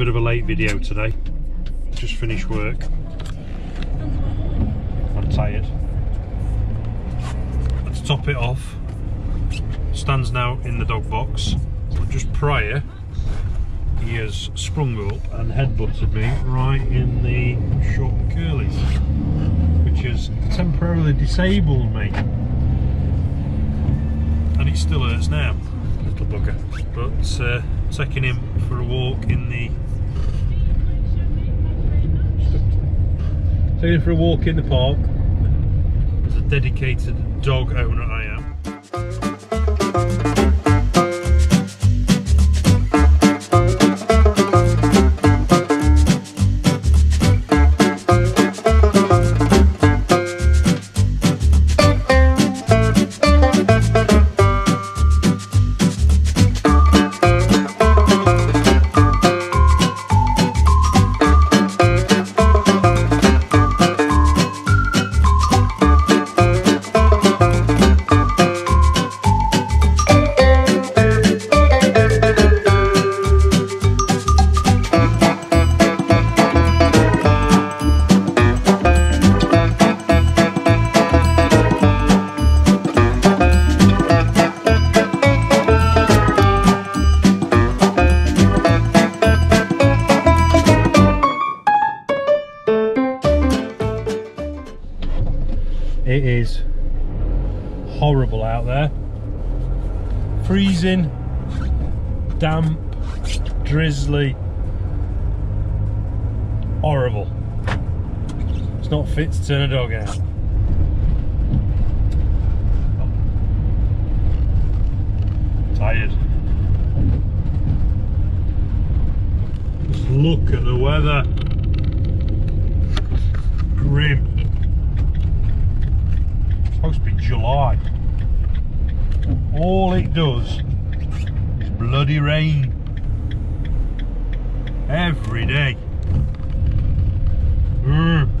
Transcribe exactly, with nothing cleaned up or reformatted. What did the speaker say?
bit of a late video today. Just finished work. I'm tired. Let's top it off. Stan's now in the dog box. But just prior, he has sprung up and headbutted me right in the short and curlies, which has temporarily disabled me. And it still hurts now, little bugger. But uh, taking him for a walk in the taking him for a walk in the park, as a dedicated dog owner I am. It is horrible out there. Freezing, damp, drizzly, horrible. It's not fit to turn a dog out. Oh. Tired. Just look at the weather. Grim. Supposed to be July. All it does is bloody rain every day. Mm.